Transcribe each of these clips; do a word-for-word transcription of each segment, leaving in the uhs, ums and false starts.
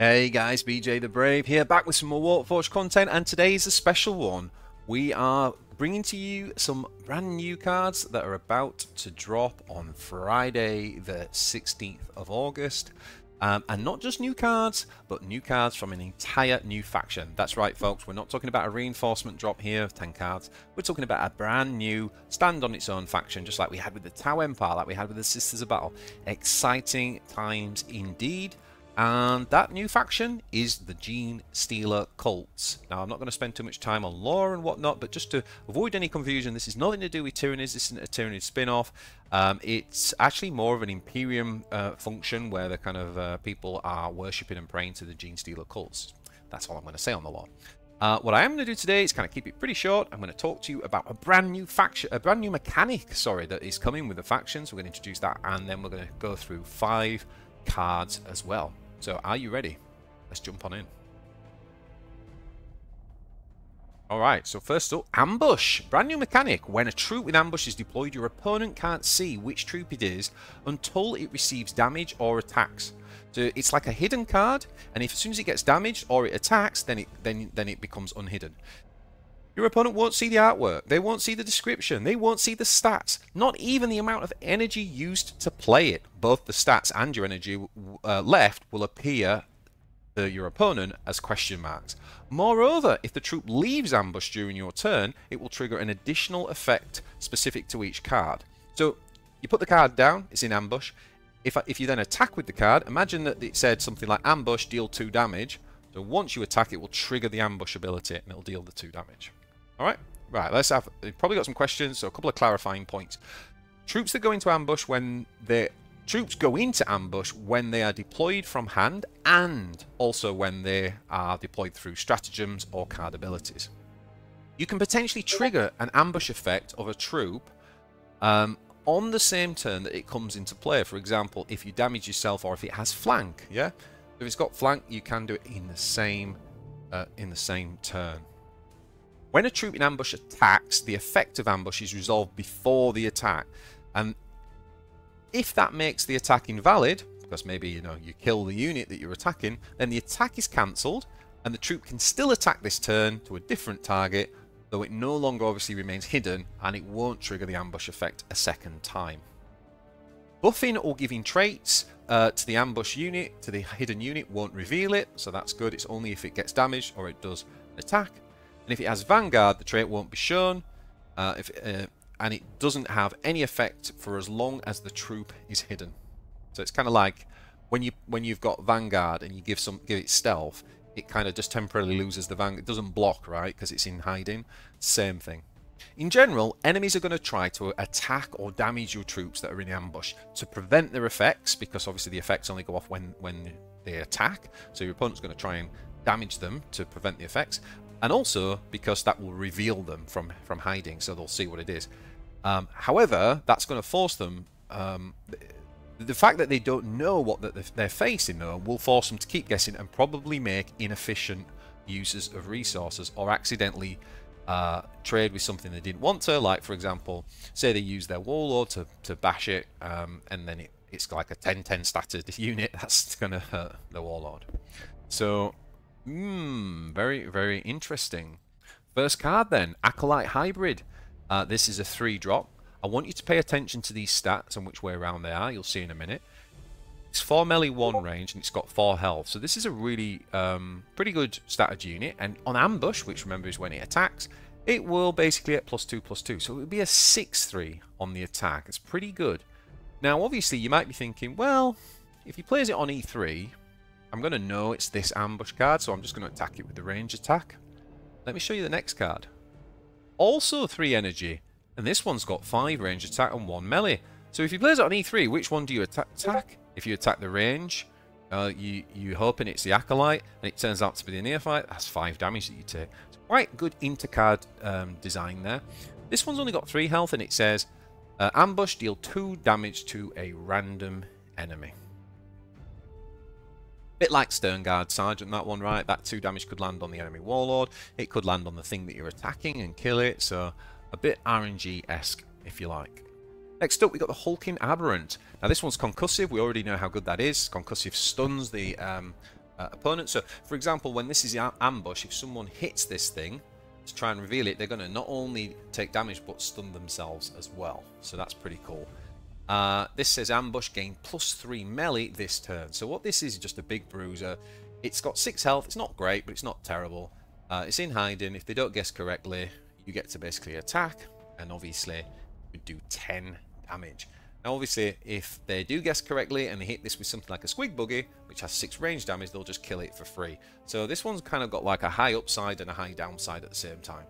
Hey guys, B J the Brave here, back with some more Warforged content, and today is a special one. We are bringing to you some brand new cards that are about to drop on Friday the sixteenth of August. Um, and not just new cards, but new cards from an entire new faction. That's right, folks, we're not talking about a reinforcement drop here of ten cards. We're talking about a brand new, stand on its own faction, just like we had with the Tau Empire, like we had with the Sisters of Battle. Exciting times indeed. And that new faction is the Genestealer Cults. Now, I'm not going to spend too much time on lore and whatnot, but just to avoid any confusion, this is nothing to do with Tyranids. This isn't a Tyranid spin-off. Um, it's actually more of an Imperium uh, function where the kind of uh, people are worshipping and praying to the Genestealer Cults. That's all I'm going to say on the lore. Uh, what I am going to do today is kind of keep it pretty short. I'm going to talk to you about a brand new faction, a brand new mechanic, sorry, that is coming with the factions. We're going to introduce that, and then we're going to go through five cards as well. So are you ready? Let's jump on in. Alright, so first up, ambush. Brand new mechanic. When a troop with ambush is deployed, your opponent can't see which troop it is until it receives damage or attacks. So it's like a hidden card, and if as soon as it gets damaged or it attacks, then it then then it becomes unhidden. Your opponent won't see the artwork, they won't see the description, they won't see the stats, not even the amount of energy used to play it. Both the stats and your energy uh, left will appear to your opponent as question marks. Moreover, if the troop leaves ambush during your turn, it will trigger an additional effect specific to each card. So you put the card down, it's in ambush. If, if you then attack with the card, imagine that it said something like ambush, deal two damage. So once you attack, it will trigger the ambush ability and it'll deal the two damage. All right, right. Let's have. We've probably got some questions, so a couple of clarifying points. Troops that go into ambush when they troops go into ambush when they are deployed from hand, and also when they are deployed through stratagems or card abilities. You can potentially trigger an ambush effect of a troop um, on the same turn that it comes into play. For example, if you damage yourself or if it has flank. Yeah, if it's got flank, you can do it in the same uh, in the same turn. When a troop in ambush attacks, the effect of ambush is resolved before the attack. And if that makes the attack invalid, because maybe, you know, you kill the unit that you're attacking, then the attack is cancelled and the troop can still attack this turn to a different target, though it no longer obviously remains hidden and it won't trigger the ambush effect a second time. Buffing or giving traits uh, to the ambush unit, to the hidden unit, won't reveal it, so that's good. It's only if it gets damaged or it does an attack. And if it has Vanguard, the trait won't be shown, uh, if, uh, and it doesn't have any effect for as long as the troop is hidden. So it's kind of like when you when you've got Vanguard and you give some give it stealth, it kind of just temporarily loses the Vanguard. It doesn't block, right? Because it's in hiding. Same thing. In general, enemies are going to try to attack or damage your troops that are in ambush to prevent their effects, because obviously the effects only go off when when they attack. So your opponent's going to try and damage them to prevent the effects. And also because that will reveal them from, from hiding, so they'll see what it is. Um, however, that's going to force them... Um, the, the fact that they don't know what the, they're facing, though, will force them to keep guessing and probably make inefficient uses of resources, or accidentally uh, trade with something they didn't want to. Like, for example, say they use their warlord to, to bash it, um, and then it, it's like a ten ten statted unit. That's going to hurt the warlord. So... Hmm, very, very interesting. First card then, Acolyte Hybrid. Uh, this is a three drop. I want you to pay attention to these stats and which way around they are. You'll see in a minute. It's four melee one range and it's got four health. So this is a really um, pretty good statted unit. And on ambush, which remember is when it attacks, it will basically get plus two, plus two. So it would be a six three on the attack. It's pretty good. Now, obviously, you might be thinking, well, if he plays it on E three... I'm going to know it's this ambush card, so I'm just going to attack it with the range attack. Let me show you the next card. Also three energy, and this one's got five range attack and one melee. So if he plays it on E three, which one do you attack? attack? If you attack the range, uh, you, you're hoping it's the Acolyte, and it turns out to be the Neophyte. That's five damage that you take. It's quite good intercard um, design there. This one's only got three health, and it says, uh, ambush, deal two damage to a random enemy. Bit like Sternguard Sergeant, that one, right? That two damage could land on the enemy warlord. It could land on the thing that you're attacking and kill it. So a bit R N G-esque, if you like. Next up, we got the Hulking Aberrant. Now this one's Concussive. We already know how good that is. Concussive stuns the um, uh, opponent. So, for example, when this is the ambush, if someone hits this thing to try and reveal it, they're going to not only take damage, but stun themselves as well. So that's pretty cool. Uh, this says ambush, gain plus three melee this turn. So what this is, is just a big bruiser. It's got six health. It's not great, but it's not terrible. Uh, it's in hiding. If they don't guess correctly, you get to basically attack, and obviously you would do ten damage. Now, obviously, if they do guess correctly and they hit this with something like a Squig Buggy, which has six range damage, they'll just kill it for free. So this one's kind of got like a high upside and a high downside at the same time.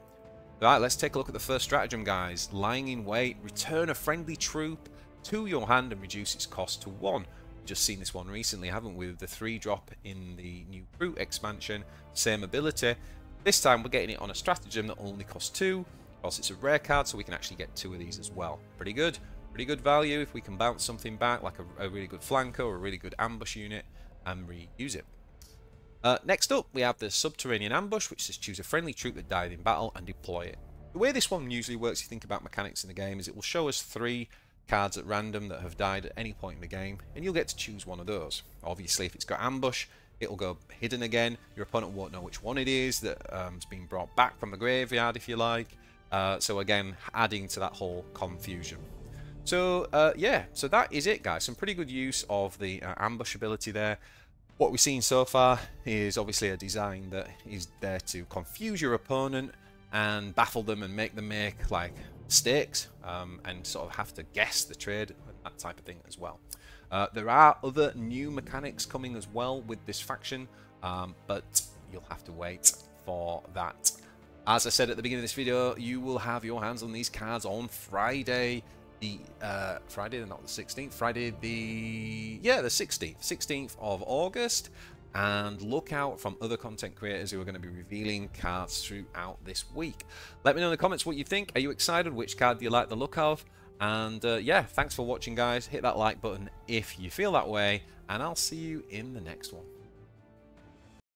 All right, let's take a look at the first stratagem, guys. Lying in wait, return a friendly troop to your hand and reduce its cost to one. We've just seen this one recently, haven't we? With the three drop in the new Brute expansion, same ability. This time, we're getting it on a stratagem that only costs two. Of course, it's a rare card, so we can actually get two of these as well. Pretty good. Pretty good value if we can bounce something back, like a, a really good flanker or a really good ambush unit, and reuse it. Uh, next up, we have the Subterranean Ambush, which says choose a friendly troop that died in battle and deploy it. The way this one usually works, you think about mechanics in the game, is it will show us three cards at random that have died at any point in the game, and you'll get to choose one of those. Obviously, if it's got ambush, it'll go hidden again. Your opponent won't know which one it is that um, has been brought back from the graveyard, if you like. Uh, so again, adding to that whole confusion. So, uh, yeah, so that is it, guys. Some pretty good use of the uh, ambush ability there. What we've seen so far is obviously a design that is there to confuse your opponent and baffle them and make them make, like, mistakes um, and sort of have to guess the trade and that type of thing as well. Uh, there are other new mechanics coming as well with this faction, um, but you'll have to wait for that. As I said at the beginning of this video, you will have your hands on these cards on Friday. The uh, Friday, not the sixteenth, Friday the, yeah, the sixteenth, sixteenth of August. And look out from other content creators who are going to be revealing cards throughout this week. Let me know in the comments what you think. Are you excited? Which card do you like the look of? And uh, yeah, thanks for watching, guys. Hit that like button if you feel that way. And I'll see you in the next one.